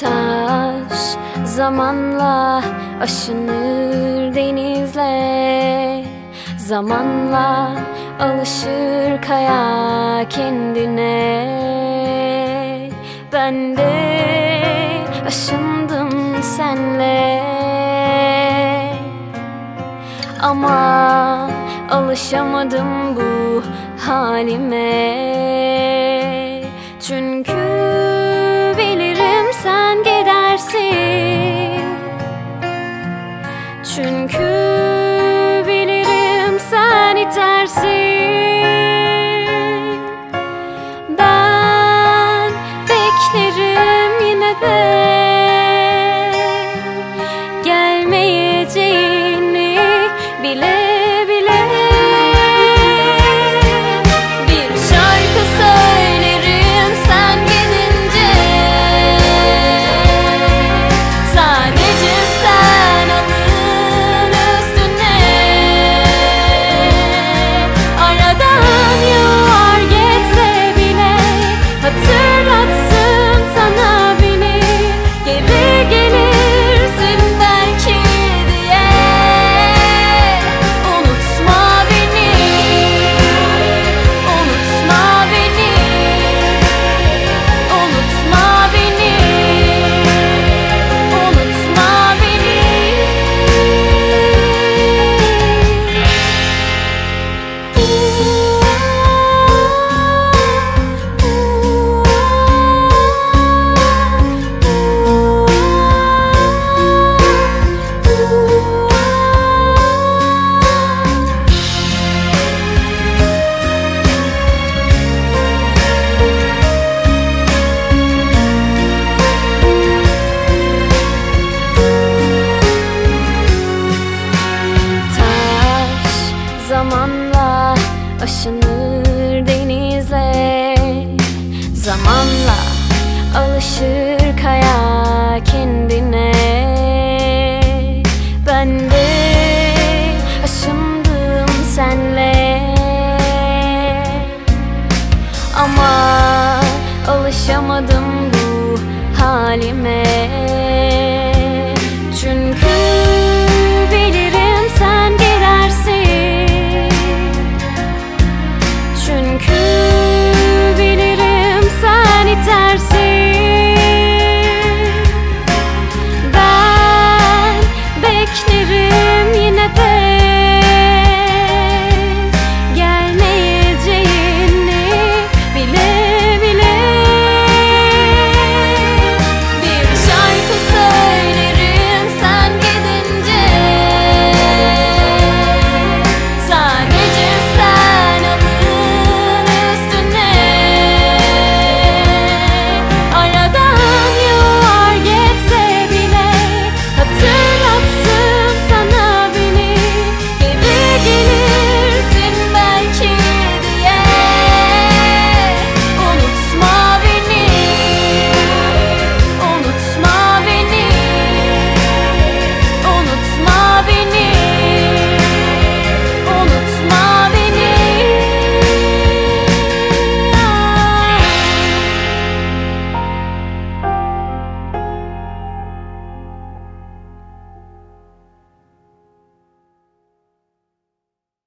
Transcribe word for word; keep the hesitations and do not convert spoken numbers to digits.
taş zamanla aşınır denizle, zamanla alışır kaya kendine. Ben de aşındım senle, ama alışamadım bu halime. Çünkü